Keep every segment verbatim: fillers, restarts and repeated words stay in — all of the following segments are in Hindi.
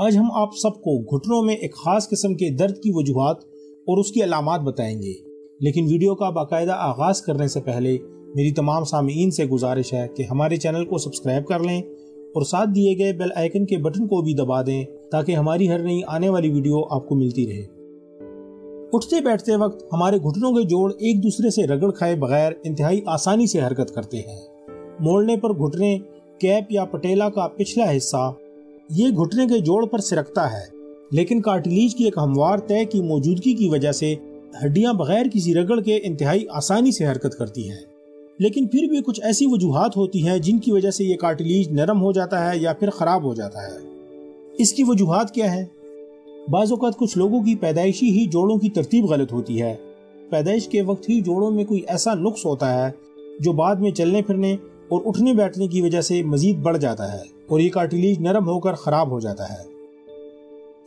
आज हम आप सबको घुटनों में एक खास किस्म के दर्द की वजूहात और उसकी अलामात बताएंगे, लेकिन वीडियो का बाकायदा आगाज करने से पहले मेरी तमाम सामीन से गुजारिश है कि हमारे चैनल को सब्सक्राइब कर लें और साथ दिए गए बेल आइकन के बटन को भी दबा दें ताकि हमारी हर नई आने वाली वीडियो आपको मिलती रहे। उठते बैठते वक्त हमारे घुटनों के जोड़ एक दूसरे से रगड़ खाए बगैर इंतहाई आसानी से हरकत करते हैं। मोड़ने पर घुटने कैप या पटेला का पिछला हिस्सा ये घुटने के जोड़ पर सिरकता है, लेकिन कार्टिलीज की एक हमवार तय की मौजूदगी की वजह से हड्डियां बगैर किसी रगड़ के इंतहाई आसानी से हरकत करती हैं। लेकिन फिर भी कुछ ऐसी वजूहात होती हैं जिनकी वजह से ये कार्टिलीज नरम हो जाता है या फिर ख़राब हो जाता है। इसकी वजूहात क्या हैं? बाज़ औक़ात कुछ लोगों की पैदाइशी ही जोड़ों की तरतीब गलत होती है। पैदाइश के वक्त ही जोड़ों में कोई ऐसा नुक्स होता है जो बाद में चलने फिरने और उठने बैठने की वजह से मज़ीद बढ़ जाता है और ये कार्टिलीज नरम होकर ख़राब हो जाता है।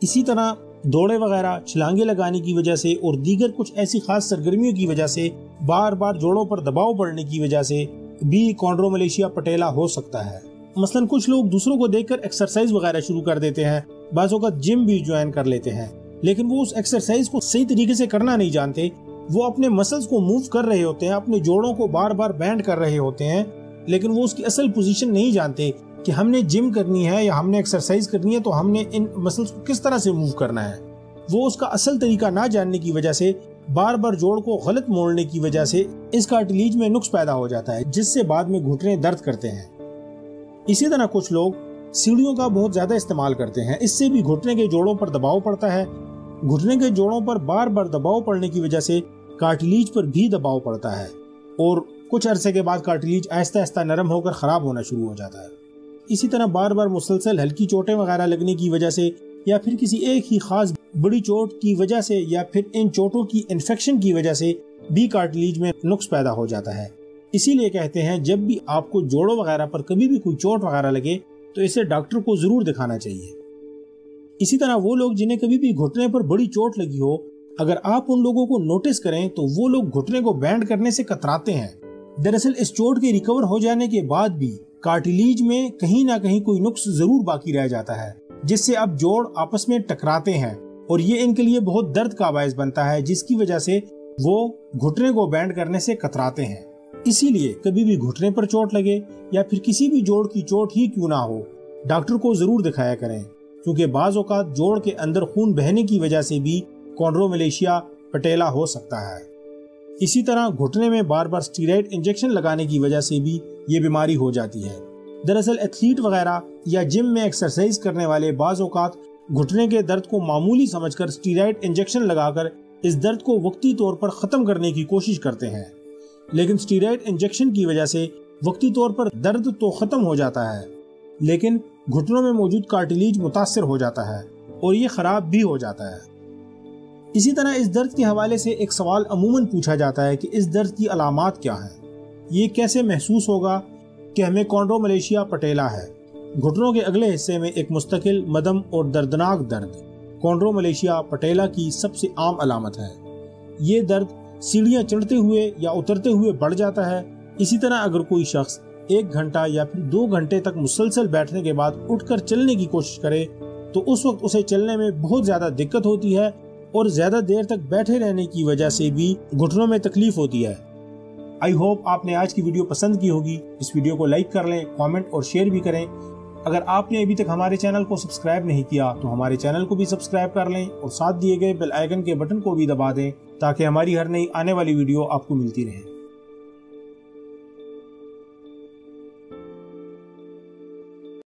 इसी तरह दौड़े वगैरह, छलांगे लगाने की वजह से और दीगर कुछ ऐसी खास सरगर्मियों की वजह से बार बार जोड़ों पर दबाव पड़ने की वजह से भी चोंड्रोमलेशिया पटेला हो सकता है। मसलन कुछ लोग दूसरों को देखकर एक्सरसाइज वगैरह शुरू कर देते हैं, बाज़ों का जिम भी ज्वाइन कर लेते हैं, लेकिन वो उस एक्सरसाइज को सही तरीके से करना नहीं जानते। वो अपने मसल्स को मूव कर रहे होते हैं, अपने जोड़ों को बार बार बैंड कर रहे होते हैं, लेकिन वो उसकी असल पोजीशन नहीं जानते कि हमने जिम करनी है या हमने एक्सरसाइज करनी है तो हमने इन मसल्स को किस तरह से मूव करना है। वो उसका असल तरीका ना जानने की वजह से बार बार जोड़ को गलत मोड़ने की वजह से इस कार्टिलेज में नुक्स पैदा हो जाता है, जिससे बाद में घुटने दर्द करते हैं। इसी तरह कुछ लोग सीढ़ियों का बहुत ज्यादा इस्तेमाल करते हैं, इससे भी घुटने के जोड़ों पर दबाव पड़ता है। घुटने के जोड़ों पर बार बार दबाव पड़ने की वजह से कार्टिलेज पर भी दबाव पड़ता है और कुछ अरसे के बाद कार्टिलेज आहिस्ता आहिस्ता नरम होकर खराब होना शुरू हो जाता है। इसी तरह बार बार मुसलसल हल्की चोटें वगैरह लगने की वजह से या फिर किसी एक ही खास बड़ी चोट की वजह से या फिर इन चोटों की इन्फेक्शन की वजह से भी कार्टिलेज में नुक्स पैदा हो जाता है। इसीलिए कहते हैं जब भी आपको जोड़ों वगैरह पर कभी भी कोई चोट वगैरह लगे तो इसे डॉक्टर को जरूर दिखाना चाहिए। इसी तरह वो लोग जिन्हें कभी भी घुटने पर बड़ी चोट लगी हो, अगर आप उन लोगों को नोटिस करें तो वो लोग घुटने को बैंड करने से कतराते हैं। दरअसल इस चोट के रिकवर हो जाने के बाद भी कार्टिलेज में कहीं ना कहीं कोई नुक्स जरूर बाकी रह जाता है, जिससे अब जोड़ आपस में टकराते हैं और ये इनके लिए बहुत दर्द का बायस बनता है, जिसकी वजह से वो घुटने को बैंड करने से कतराते हैं। इसीलिए कभी भी घुटने पर चोट लगे या फिर किसी भी जोड़ की चोट ही क्यों ना हो, डॉक्टर को जरूर दिखाया करें, क्योंकि बाज़ औक़ात जोड़ के अंदर खून बहने की वजह से भी चोंड्रोमलेशिया पटेला हो सकता है। इसी तरह घुटने में बार बार स्टीरॉइड इंजेक्शन लगाने की वजह से भी ये बीमारी हो जाती है। दरअसल एथलीट वगैरह या जिम में एक्सरसाइज करने वाले बाज़ औक़ात घुटने के दर्द को मामूली समझकर स्टीरॉइड इंजेक्शन लगाकर इस दर्द को वक्ती तौर पर ख़त्म करने की कोशिश करते हैं, लेकिन स्टीरॉइड इंजेक्शन की वजह से वक्ती तौर पर दर्द तो ख़त्म हो जाता है, लेकिन घुटनों में मौजूद कार्टिलेज मुतासर हो जाता है और ये ख़राब भी हो जाता है। इसी तरह इस दर्द के हवाले से एक सवाल अमूमन पूछा जाता है कि इस दर्द की अलामात क्या हैं, ये कैसे महसूस होगा कि हमें चोंड्रोमलेशिया पटेला है। घुटनों के अगले हिस्से में एक मुस्तकिल मदम और दर्दनाक दर्द चोंड्रोमलेशिया पटेला की सबसे आम अलामत है। ये दर्द सीढ़ियाँ चढ़ते हुए या उतरते हुए बढ़ जाता है। इसी तरह अगर कोई शख्स एक घंटा या फिर दो घंटे तक मुसलसल बैठने के बाद उठकर चलने की कोशिश करे तो उस वक्त उसे चलने में बहुत ज़्यादा दिक्कत होती है और ज्यादा देर तक बैठे रहने की वजह से भी घुटनों में तकलीफ होती है। आई होप आपने आज की वीडियो पसंद की होगी। इस वीडियो को लाइक कर लें, कमेंट और शेयर भी करें। अगर आपने अभी तक हमारे चैनल को सब्सक्राइब नहीं किया तो हमारे चैनल को भी सब्सक्राइब कर लें और साथ दिए गए बेल आइकन के बटन को भी दबा दें ताकि हमारी हर नई आने वाली वीडियो आपको मिलती रहे।